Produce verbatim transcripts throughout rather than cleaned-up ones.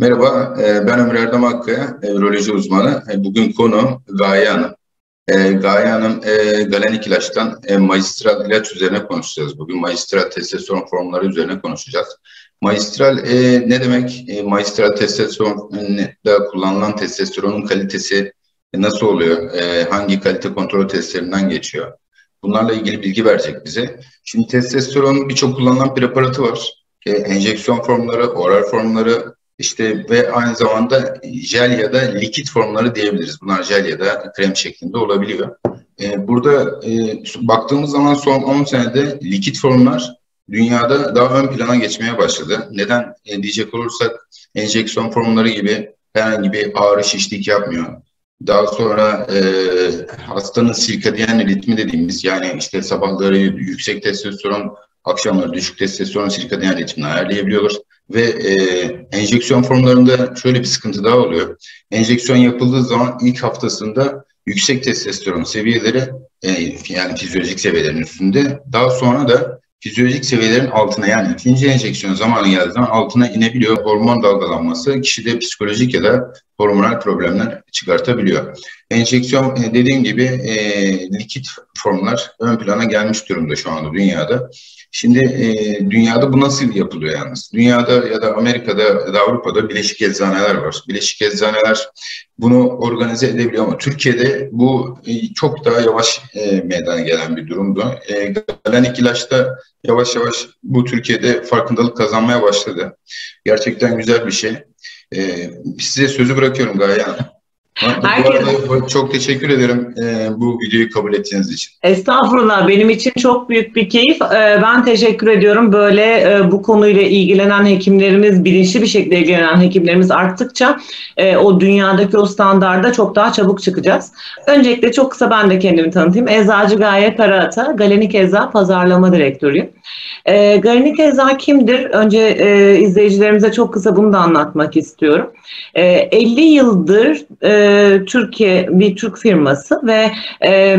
Merhaba, ben Ömür Erdem Akkaya, üroloji uzmanı. Bugün konu Gaye Hanım. Gaye Hanım, Galenik ilaçtan magistral ilaç üzerine konuşacağız. Bugün magistral testosteron formları üzerine konuşacağız. Magistral ne demek? Magistral testosteronda kullanılan testosteronun kalitesi nasıl oluyor? Hangi kalite kontrol testlerinden geçiyor? Bunlarla ilgili bilgi verecek bize. Şimdi testosteronun birçok kullanılan preparatı var. Enjeksiyon formları, oral formları, İşte ve aynı zamanda jel ya da likit formları diyebiliriz. Bunlar jel ya da krem şeklinde olabiliyor. Ee, burada e, baktığımız zaman son on senede likit formlar dünyada daha ön plana geçmeye başladı. Neden e, diyecek olursak enjeksiyon formları gibi herhangi bir ağrı şişlik yapmıyor. Daha sonra e, hastanın sirkadiyen ritmi dediğimiz, yani işte sabahları yüksek testosteron, akşamları düşük testosteron sirkadiyen ritmini ayarlayabiliyorlar. Ve e, enjeksiyon formlarında şöyle bir sıkıntı daha oluyor. Enjeksiyon yapıldığı zaman ilk haftasında yüksek testosteron seviyeleri, e, yani fizyolojik seviyelerin üstünde. Daha sonra da fizyolojik seviyelerin altına, yani ikinci enjeksiyon zamanı geldiği zaman altına inebiliyor. Hormon dalgalanması kişide psikolojik ya da hormonal problemler çıkartabiliyor. Enjeksiyon dediğim gibi e, likit formlar ön plana gelmiş durumda şu anda dünyada. Şimdi e, dünyada bu nasıl yapılıyor yalnız? Dünyada ya da Amerika'da ya da Avrupa'da bileşik eczaneler var. Bileşik eczaneler bunu organize edebiliyor ama Türkiye'de bu e, çok daha yavaş e, meydana gelen bir durumdu. E, Galenik ilaçta yavaş yavaş bu Türkiye'de farkındalık kazanmaya başladı. Gerçekten güzel bir şey. E, size sözü bırakıyorum Gaye Hanım. Bu arada çok teşekkür ederim bu videoyu kabul ettiğiniz için. Estağfurullah, benim için çok büyük bir keyif. Ben teşekkür ediyorum. Böyle bu konuyla ilgilenen hekimlerimiz, bilinçli bir şekilde ilgilenen hekimlerimiz arttıkça o dünyadaki o standarda çok daha çabuk çıkacağız. Öncelikle çok kısa ben de kendimi tanıtayım. Eczacı Gaye Karaata, Galenik Ecza Pazarlama Direktörüyüm. Galenik Ecza kimdir? Önce izleyicilerimize çok kısa bunu da anlatmak istiyorum. elli yıldır Türkiye bir Türk firması ve e,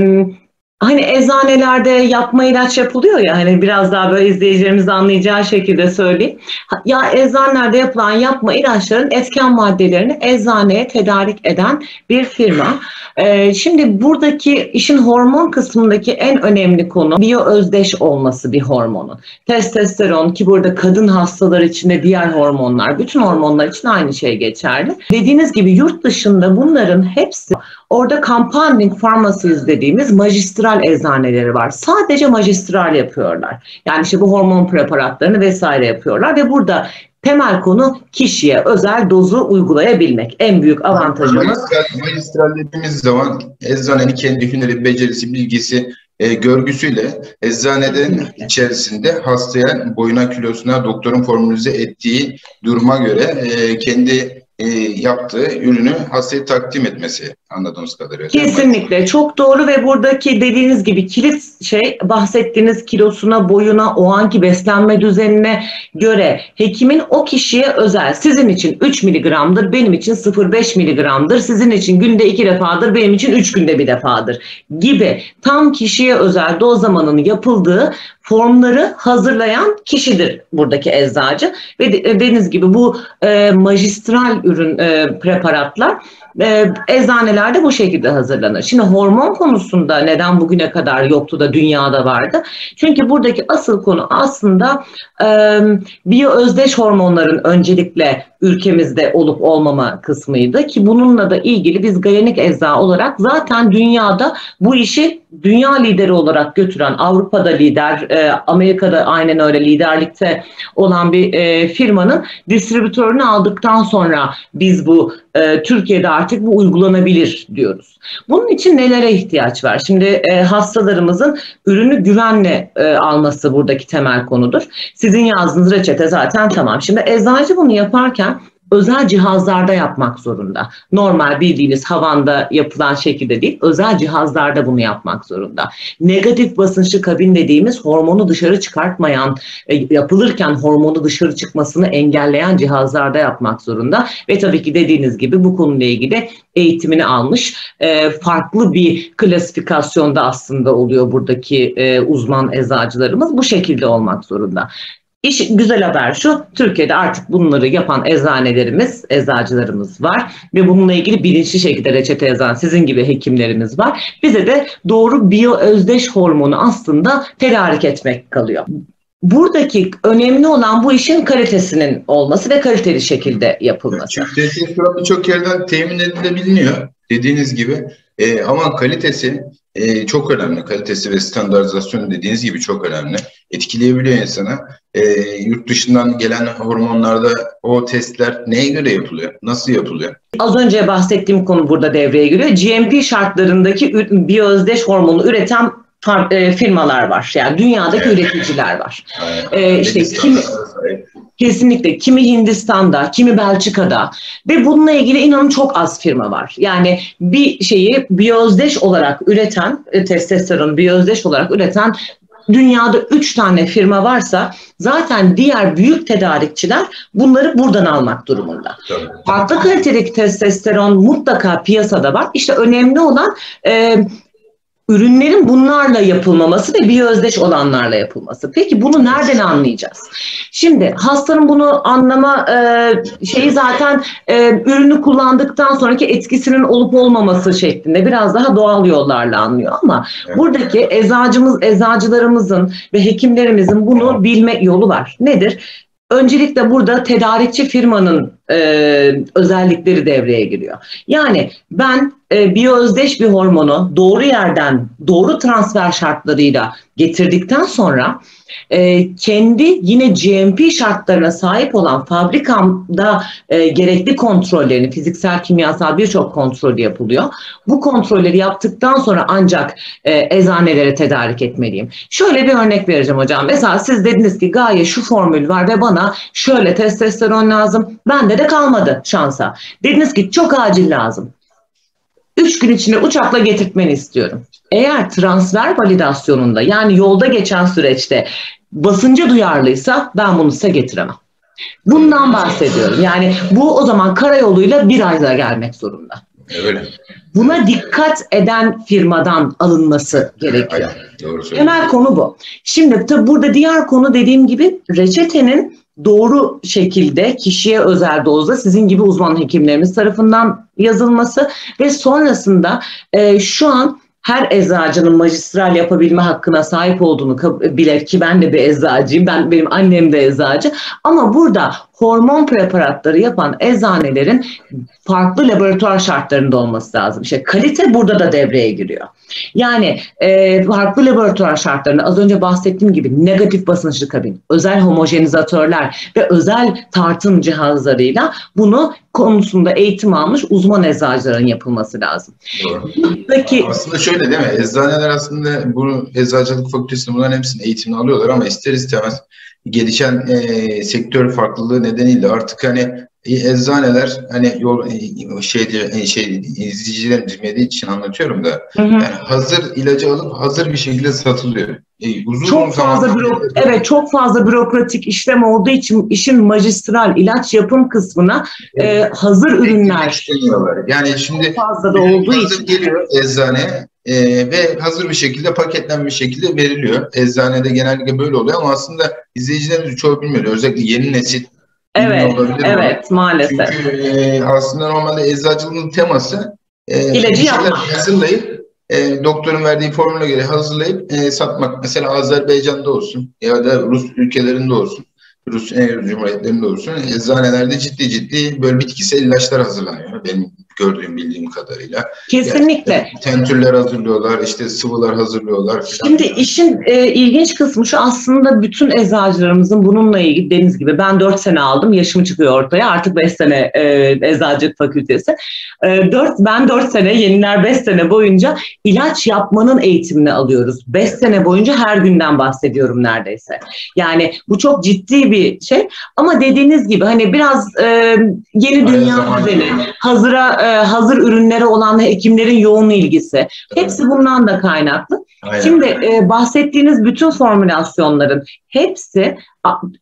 hani eczanelerde yapma ilaç yapılıyor ya, hani biraz daha böyle izleyicilerimiz anlayacağı şekilde söyleyeyim. Ya eczanelerde yapılan yapma ilaçların etken maddelerini eczaneye tedarik eden bir firma. E, şimdi buradaki işin hormon kısmındaki en önemli konu biyoözdeş olması bir hormonun. Testosteron, ki burada kadın hastalar için de diğer hormonlar, bütün hormonlar için aynı şey geçerli. Dediğiniz gibi yurt dışında bunların hepsi orada compounding pharmacies dediğimiz magistral eczaneleri var. Sadece magistral yapıyorlar. Yani işte bu hormon preparatlarını vesaire yapıyorlar ve burada temel konu kişiye özel dozu uygulayabilmek. En büyük avantajımız. Magistral dediğimiz zaman eczanenin kendi hüneri, becerisi, bilgisi, e, görgüsüyle eczaneden içerisinde hastaya, boyuna, kilosuna doktorun formülize ettiği duruma göre e, kendi E, yaptığı ürünü hastaya takdim etmesi, anladığımız kadarıyla. Kesinlikle çok doğru ve buradaki dediğiniz gibi kilit şey, bahsettiğiniz kilosuna, boyuna, o anki beslenme düzenine göre hekimin o kişiye özel, sizin için üç miligramdır, benim için sıfır virgül beş miligramdır, sizin için günde iki defadır, benim için üç günde bir defadır gibi tam kişiye özel dozlamanın yapıldığı formları hazırlayan kişidir buradaki eczacı. Ve dediğiniz gibi bu e, magistral ürün e, preparatlar e, eczanelerde bu şekilde hazırlanır. Şimdi hormon konusunda neden bugüne kadar yoktu da dünyada vardı? Çünkü buradaki asıl konu aslında e, biyoözdeş hormonların öncelikle ülkemizde olup olmama kısmıydı ki bununla da ilgili biz Galenik Ecza olarak zaten dünyada bu işi dünya lideri olarak götüren, Avrupa'da lider, Amerika'da aynen öyle liderlikte olan bir firmanın distribütörünü aldıktan sonra biz bu Türkiye'de artık bu uygulanabilir diyoruz. Bunun için nelere ihtiyaç var? Şimdi hastalarımızın ürünü güvenle alması buradaki temel konudur. Sizin yazdığınız reçete zaten tamam. Şimdi eczacı bunu yaparken özel cihazlarda yapmak zorunda. Normal bildiğiniz havanda yapılan şekilde değil, özel cihazlarda bunu yapmak zorunda. Negatif basınçlı kabin dediğimiz hormonu dışarı çıkartmayan, yapılırken hormonu dışarı çıkmasını engelleyen cihazlarda yapmak zorunda. Ve tabii ki dediğiniz gibi bu konuyla ilgili eğitimini almış, farklı bir klasifikasyonda aslında oluyor buradaki uzman eczacılarımız. Bu şekilde olmak zorunda. İş, güzel haber şu, Türkiye'de artık bunları yapan eczanelerimiz, eczacılarımız var ve bununla ilgili bilinçli şekilde reçete yazan sizin gibi hekimlerimiz var. Bize de doğru biyoözdeş hormonu aslında tedarik etmek kalıyor. Buradaki önemli olan bu işin kalitesinin olması ve kaliteli şekilde yapılması. Çünkü dediğiniz gibi birçok yerden temin edilebiliyor dediğiniz gibi e, ama kalitesi e, çok önemli. Kalitesi ve standartizasyonu dediğiniz gibi çok önemli. Etkileyebiliyor insanı. E, yurt dışından gelen hormonlarda o testler neye göre yapılıyor? Nasıl yapılıyor? Az önce bahsettiğim konu burada devreye giriyor. G M P şartlarındaki biyoözdeş hormonu üreten firmalar var. Yani dünyadaki evet. üreticiler var. Ee, işte kimi, kesinlikle kimi Hindistan'da, kimi Belçika'da ve bununla ilgili inanın çok az firma var. Yani bir şeyi biyoözdeş olarak üreten, testosteronu biyoözdeş olarak üreten dünyada üç tane firma varsa zaten diğer büyük tedarikçiler bunları buradan almak durumunda. Tabii. Farklı kaliteli testosteron mutlaka piyasada var. İşte önemli olan e, ürünlerin bunlarla yapılmaması ve biyoözdeş olanlarla yapılması. Peki bunu nereden anlayacağız? Şimdi hastanın bunu anlama e, şeyi zaten e, ürünü kullandıktan sonraki etkisinin olup olmaması şeklinde biraz daha doğal yollarla anlıyor ama buradaki eczacımız, eczacılarımızın ve hekimlerimizin bunu bilme yolu var. Nedir? Öncelikle burada tedarikçi firmanın e, özellikleri devreye giriyor. Yani ben e, biyoözdeş bir hormonu doğru yerden doğru transfer şartlarıyla getirdikten sonra e, kendi yine G M P şartlarına sahip olan fabrikamda e, gerekli kontrollerini, fiziksel, kimyasal birçok kontrolü yapılıyor. Bu kontrolleri yaptıktan sonra ancak e, eczanelere tedarik etmeliyim. Şöyle bir örnek vereceğim hocam. Mesela siz dediniz ki Gaye şu formül var ve bana şöyle testosteron lazım. Bende de kalmadı şansa. Dediniz ki çok acil lazım. Üç gün içinde uçakla getirtmeni istiyorum. Eğer transfer validasyonunda yani yolda geçen süreçte basınca duyarlıysa ben bunu size getiremem. Bundan bahsediyorum. Yani bu o zaman karayoluyla bir ayda gelmek zorunda. Öyle. Buna dikkat eden firmadan alınması gerekiyor. Aynen, temel konu bu. Şimdi tabi burada diğer konu dediğim gibi reçetenin doğru şekilde kişiye özel dozda sizin gibi uzman hekimlerimiz tarafından yazılması ve sonrasında e, şu an her eczacının majistral yapabilme hakkına sahip olduğunu bilir ki ben de bir eczacıyım, ben, benim annem de eczacı ama burada hormon preparatları yapan eczanelerin farklı laboratuvar şartlarında olması lazım. İşte kalite burada da devreye giriyor. Yani e, farklı laboratuvar şartlarında az önce bahsettiğim gibi negatif basınçlı kabin, özel homojenizatörler ve özel tartım cihazlarıyla bunu konusunda eğitim almış uzman eczacıların yapılması lazım. Doğru. Peki, aslında şöyle değil mi? Eczaneler aslında bunu eczacılık fakültesinde bunların hepsinin eğitimini alıyorlar ama ister istemez gelişen e, sektör farklılığı nedeniyle artık hani eczaneler hani yol şey şey izleyiciler bilmediği için anlatıyorum da hı hı. Yani hazır ilacı alıp hazır bir şekilde satılıyor. E, uzun çok fazla büro, evet çok fazla bürokratik işlem olduğu için işin majistral ilaç yapım kısmına evet. e, hazır ürünler yani şimdi çok fazla da olduğu için geliyor eczane e, ve hazır bir şekilde paketlenmiş şekilde veriliyor. Eczanede genellikle böyle oluyor ama aslında izleyicilerimiz çoğu bilmiyor. Özellikle yeni nesil evet, evet ama. Maalesef. Çünkü e, aslında normalde eczacılığın teması e, ilacı yapmak. Hazırlayıp, e, doktorun verdiği formüle göre hazırlayıp e, satmak. Mesela Azerbaycan'da olsun ya da Rus ülkelerinde olsun, Rus e, Cumhuriyetlerinde olsun eczanelerde ciddi ciddi böyle bitkisel ilaçlar hazırlanıyor. Benim gördüğüm bildiğim kadarıyla. Kesinlikle. Yani, tentürler hazırlıyorlar, işte sıvılar hazırlıyorlar. Şimdi falan. İşin e, ilginç kısmı şu aslında bütün eczacılarımızın bununla ilgili dediğiniz gibi ben dört sene aldım, yaşım çıkıyor ortaya artık beş sene e, eczacılık fakültesi. E, dört, ben dört sene, yeniler beş sene boyunca ilaç yapmanın eğitimini alıyoruz. beş sene boyunca her günden bahsediyorum neredeyse. Yani bu çok ciddi bir şey ama dediğiniz gibi hani biraz e, yeni dünya düzeni, hazıra hazır ürünlere olan hekimlerin yoğun ilgisi. Hepsi bundan da kaynaklı. Aynen. Şimdi e, bahsettiğiniz bütün formülasyonların hepsi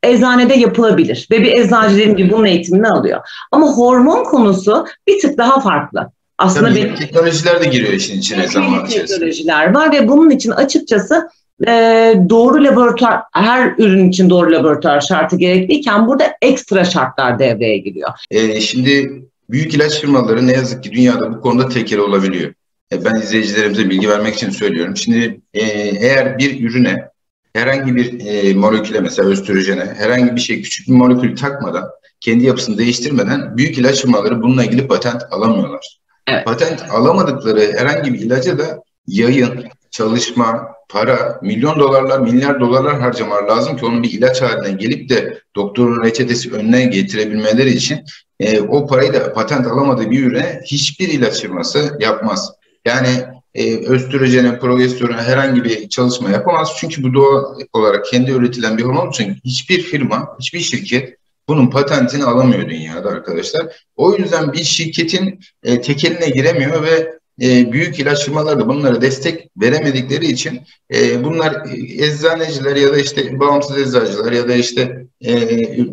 eczanede yapılabilir. Ve bir eczacı dediğim gibi bunun eğitimini alıyor. Ama hormon konusu bir tık daha farklı. Aslında tabii, benim, teknolojiler de giriyor işin içine. Teknolojiler var ve bunun için açıkçası e, doğru laboratuvar, her ürün için doğru laboratuvar şartı gerekliyken burada ekstra şartlar devreye giriyor. E, şimdi büyük ilaç firmaları ne yazık ki dünyada bu konuda tekel olabiliyor. E, ben izleyicilerimize bilgi vermek için söylüyorum. Şimdi e, eğer bir ürüne herhangi bir e, moleküle, mesela östrojene herhangi bir şey, küçük bir molekül takmadan, kendi yapısını değiştirmeden büyük ilaç firmaları bununla ilgili patent alamıyorlar. Evet. Patent alamadıkları herhangi bir ilaca da yayın, çalışma, para, milyon dolarlar, milyar dolarlar harcamalar lazım ki onun bir ilaç haline gelip de doktorun reçetesi önüne getirebilmeleri için e, o parayı da patent alamadığı bir ürüne hiçbir ilaç firması yapmaz. Yani e, östrojene, progesterona herhangi bir çalışma yapamaz. Çünkü bu doğal olarak kendi üretilen bir hormon için hiçbir firma, hiçbir şirket bunun patentini alamıyor dünyada arkadaşlar. O yüzden bir şirketin e, tekeline giremiyor ve e, büyük ilaç firmaları da bunlara destek veremedikleri için e, bunlar eczaneciler ya da işte bağımsız eczacılar ya da işte e,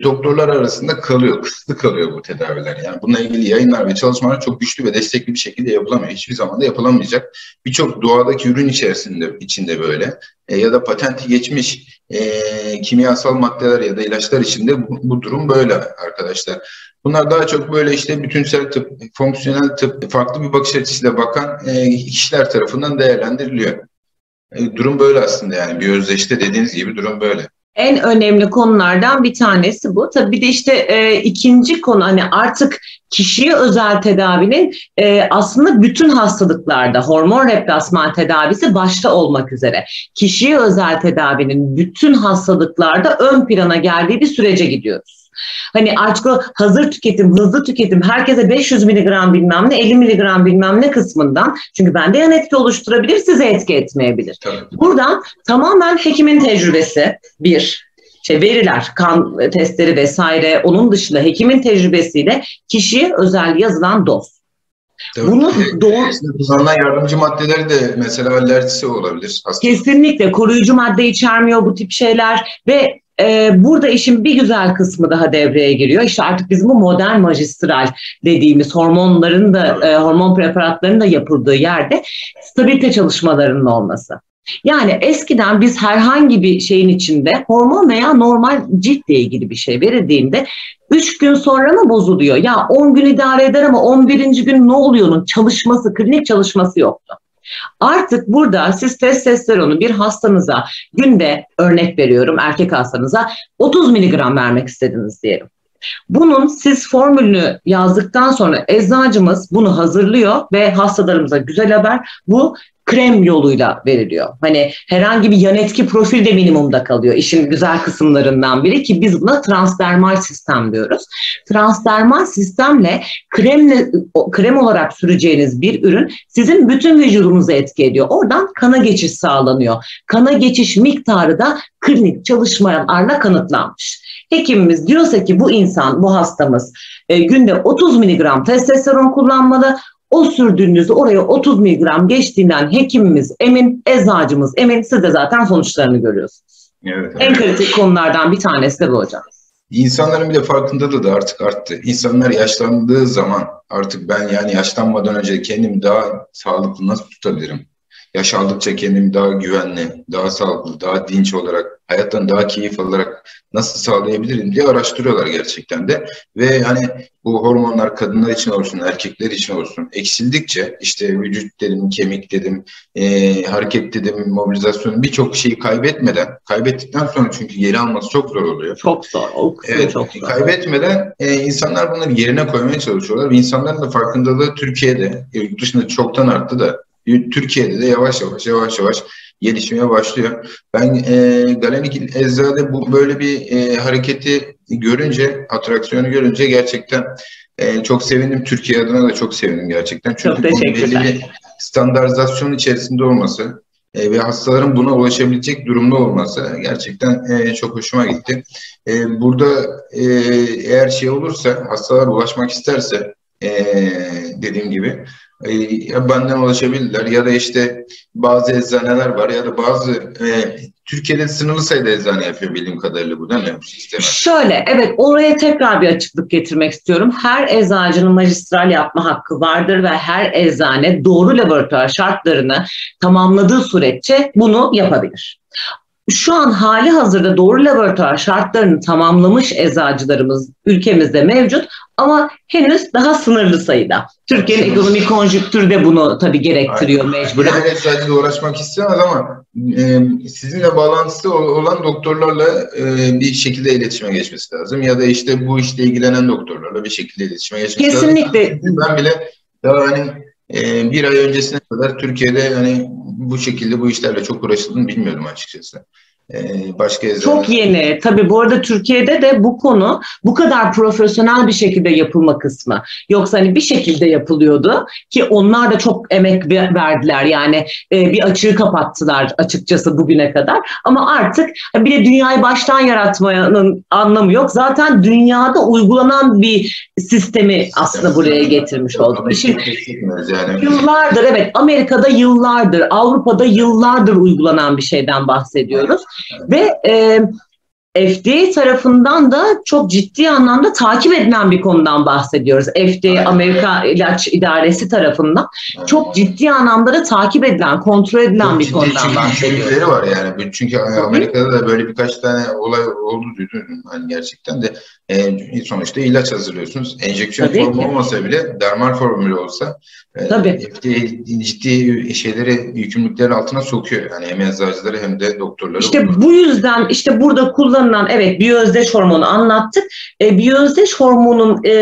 doktorlar arasında kalıyor, kısıtlı kalıyor bu tedaviler. Yani bununla ilgili yayınlar ve çalışmalar çok güçlü ve destekli bir şekilde yapılamıyor. Hiçbir zaman da yapılamayacak. Birçok doğadaki ürün içerisinde içinde böyle e, ya da patenti geçmiş E, kimyasal maddeler ya da ilaçlar içinde bu, bu durum böyle arkadaşlar. Bunlar daha çok böyle işte bütünsel tıp, fonksiyonel tıp, farklı bir bakış açısıyla bakan e, kişiler tarafından değerlendiriliyor. E, durum böyle aslında, yani bir özdeşte dediğiniz gibi durum böyle. En önemli konulardan bir tanesi bu. Tabii bir de işte e, ikinci konu, hani artık kişiye özel tedavinin e, aslında bütün hastalıklarda hormon replasman tedavisi başta olmak üzere kişiye özel tedavinin bütün hastalıklarda ön plana geldiği bir sürece gidiyoruz. Hani artık o hazır tüketim, hızlı tüketim, herkese beş yüz miligram bilmem ne, elli miligram bilmem ne kısmından, çünkü bende yan etki oluşturabilir, size etki etmeyebilir. Tabii. Buradan tamamen hekimin tecrübesi bir, şey, veriler, kan testleri vesaire, onun dışında hekimin tecrübesiyle kişiye özel yazılan doz. Tabii. Bunun e, doğru kullanılan yardımcı maddeleri de mesela alerjisi olabilir. Aslında. Kesinlikle koruyucu madde içermiyor bu tip şeyler ve burada işin bir güzel kısmı daha devreye giriyor. İşte artık bizim bu modern majistral dediğimiz hormonların da, hormon preparatlarının da yapıldığı yerde stabilite çalışmalarının olması. Yani eskiden biz herhangi bir şeyin içinde hormon veya normal ciltle ilgili bir şey verildiğinde üç gün sonra mı bozuluyor? Ya on gün idare eder ama on birinci gün ne oluyor'nun çalışması, klinik çalışması yoktu. Artık burada siz testosteronu bir hastanıza günde, örnek veriyorum, erkek hastanıza otuz miligram vermek istediniz diyelim. Bunun siz formülünü yazdıktan sonra eczacımız bunu hazırlıyor ve hastalarımıza güzel haber, bu krem yoluyla veriliyor. Hani herhangi bir yan etki profil de minimumda kalıyor. İşin güzel kısımlarından biri ki biz buna transdermal sistem diyoruz. Transdermal sistemle kremle, krem olarak süreceğiniz bir ürün sizin bütün vücudunuza etki ediyor. Oradan kana geçiş sağlanıyor. Kana geçiş miktarı da klinik çalışmalarla kanıtlanmış. Hekimimiz diyorsa ki bu insan, bu hastamız e, günde otuz miligram testosteron kullanmalı. O sürdüğünüzde oraya otuz miligram geçtiğinden hekimimiz emin, eczacımız emin, siz de zaten sonuçlarını görüyorsunuz. Evet, en evet. kritik konulardan bir tanesi de bu hocam. İnsanların bir de farkındalığı da artık arttı. İnsanlar yaşlandığı zaman artık ben yani yaşlanmadan önce kendimi daha sağlıklı nasıl tutabilirim? Yaş aldıkça kendimi daha güvenli, daha sağlıklı, daha dinç olarak, hayattan daha keyif alarak nasıl sağlayabilirim diye araştırıyorlar gerçekten de. Ve hani bu hormonlar kadınlar için olsun, erkekler için olsun eksildikçe işte vücut dedim, kemik dedim, e, hareket dedim, mobilizasyon, birçok şeyi kaybetmeden, kaybettikten sonra çünkü geri alması çok zor oluyor. Çok zor. Evet, çok zor. Kaybetmeden e, insanlar bunları yerine koymaya çalışıyorlar. Ve insanların da farkındalığı Türkiye'de, yurt dışında çoktan arttı da. Türkiye'de de yavaş yavaş yavaş yavaş gelişmeye başlıyor. Ben e, Galenik Ecza'da bu böyle bir e, hareketi görünce, atraksiyonu görünce gerçekten e, çok sevindim. Türkiye adına da çok sevindim gerçekten. Çünkü bu belli bir standartizasyon içerisinde olması e, ve hastaların buna ulaşabilecek durumda olması gerçekten e, çok hoşuma gitti. E, burada e, eğer şey olursa, hastalar ulaşmak isterse e, dediğim gibi ya benden ulaşabilirler ya da işte bazı eczaneler var ya da bazı e, Türkiye'de sınırlı sayıda eczane yapıyor bildiğim kadarıyla, bu da ne? Şöyle, evet, oraya tekrar bir açıklık getirmek istiyorum. Her eczacının majistral yapma hakkı vardır ve her eczane doğru laboratuvar şartlarını tamamladığı süreççe bunu yapabilir. Şu an hali hazırda doğru laboratuvar şartlarını tamamlamış eczacılarımız ülkemizde mevcut ama henüz daha sınırlı sayıda. Türkiye'nin ekonomik konjüktürü de bunu tabii gerektiriyor mecburen. Her eczacıyla uğraşmak istemez ama e, sizinle bağlantısı olan doktorlarla e, bir şekilde iletişime geçmesi lazım. Ya da işte bu işle ilgilenen doktorlarla bir şekilde iletişime geçmesi Kesinlikle. lazım. Kesinlikle. Ben bile daha hani e, bir ay öncesine kadar Türkiye'de hani bu şekilde bu işlerle çok uğraşıldığını bilmiyordum açıkçası. Ee, başka Çok yeni. Tabii bu arada Türkiye'de de bu konu bu kadar profesyonel bir şekilde yapılma kısmı. Yoksa hani bir şekilde yapılıyordu ki onlar da çok emek verdiler. Yani e, bir açığı kapattılar açıkçası bugüne kadar. Ama artık bir de dünyayı baştan yaratmanın anlamı yok. Zaten dünyada uygulanan bir sistemi aslında buraya getirmiş olduk. Şimdi, yıllardır evet Amerika'da yıllardır, Avrupa'da yıllardır uygulanan bir şeyden bahsediyoruz. Ve e, F D A tarafından da çok ciddi anlamda takip edilen bir konudan bahsediyoruz. F D A, Amerika İlaç İdaresi tarafından çok ciddi anlamda da takip edilen, kontrol edilen çok bir konudan bahsediyoruz. Var yani. Çünkü Amerika'da da böyle birkaç tane olay oldu duydum. Yani gerçekten de e, sonuçta ilaç hazırlıyorsunuz. Enjeksiyon Tabii formu ki. olmasa bile dermal formülü olsa e, F D A ciddi şeyleri, yükümlülüklerin altına sokuyor. Yani hem eczacıları hem de doktorları. İşte olur. bu yüzden işte burada kullanılan evet biyoözdeş hormonu anlattık. E, biyoözdeş hormonun e,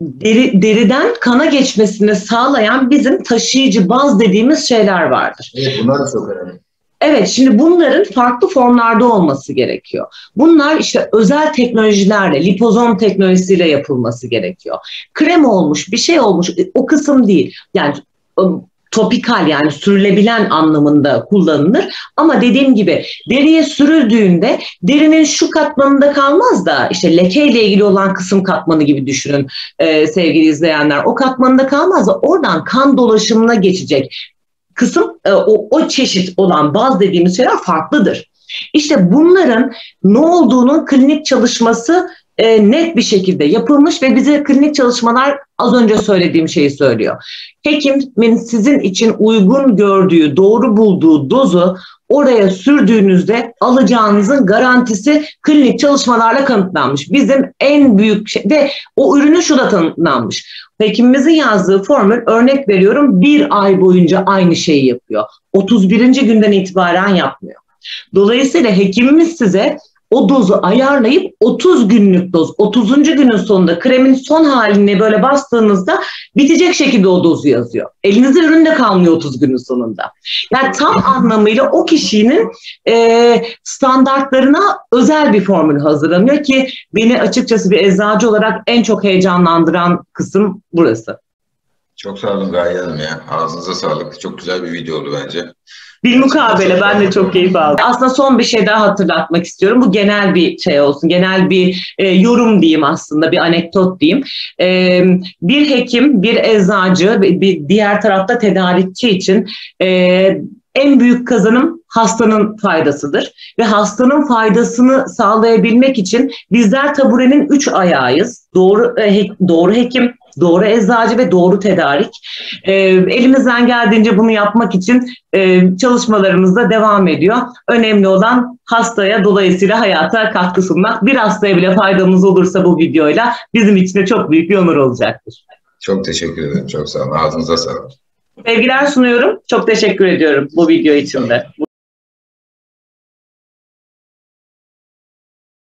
deri, deriden kana geçmesini sağlayan bizim taşıyıcı baz dediğimiz şeyler vardır. Evet, bunlar da çok önemli. Evet, şimdi bunların farklı formlarda olması gerekiyor. Bunlar işte özel teknolojilerle, lipozom teknolojisiyle yapılması gerekiyor. Krem olmuş, bir şey olmuş, o kısım değil. Yani topikal yani sürülebilen anlamında kullanılır. Ama dediğim gibi deriye sürüldüğünde derinin şu katmanında kalmaz da işte lekeyle ilgili olan kısım katmanı gibi düşünün e, sevgili izleyenler. O katmanında kalmaz da oradan kan dolaşımına geçecek kısım o, o çeşit olan baz dediğimiz şeyler farklıdır. İşte bunların ne olduğunun klinik çalışması e, net bir şekilde yapılmış ve bize klinik çalışmalar az önce söylediğim şeyi söylüyor. Hekimin sizin için uygun gördüğü, doğru bulduğu dozu oraya sürdüğünüzde alacağınızın garantisi klinik çalışmalarla kanıtlanmış. Bizim en büyük şey de o ürünü şu da kanıtlanmış. Hekimimizin yazdığı formül örnek veriyorum bir ay boyunca aynı şeyi yapıyor. otuz birinci günden itibaren yapmıyor. Dolayısıyla hekimimiz size o dozu ayarlayıp otuz günlük doz, otuzuncu günün sonunda kremin son haline böyle bastığınızda bitecek şekilde o dozu yazıyor. Elinizde ürün de kalmıyor otuz günün sonunda. Yani tam anlamıyla o kişinin e, standartlarına özel bir formül hazırlanıyor ki beni açıkçası bir eczacı olarak en çok heyecanlandıran kısım burası. Çok sağ olun Gaye Hanım ya. Ağzınıza sağlık. Çok güzel bir video oldu bence. Bir mukabele. Ben de çok keyif aldım. Aslında son bir şey daha hatırlatmak istiyorum. Bu genel bir şey olsun. Genel bir e, yorum diyeyim aslında. Bir anekdot diyeyim. E, bir hekim, bir eczacı, bir diğer tarafta tedarikçi için e, en büyük kazanım hastanın faydasıdır. Ve hastanın faydasını sağlayabilmek için bizler taburenin üç ayağıyız. Doğru, e, he, doğru hekim, doğru eczacı ve doğru tedarik. Ee, elimizden geldiğince bunu yapmak için e, çalışmalarımız da devam ediyor. Önemli olan hastaya, dolayısıyla hayata katkı sunmak. Bir hastaya bile faydamız olursa bu videoyla bizim için de çok büyük bir onur olacaktır. Çok teşekkür ederim. Çok sağ olun. Ağzınıza sağlık. Sevgiler sunuyorum. Çok teşekkür ediyorum bu video için de.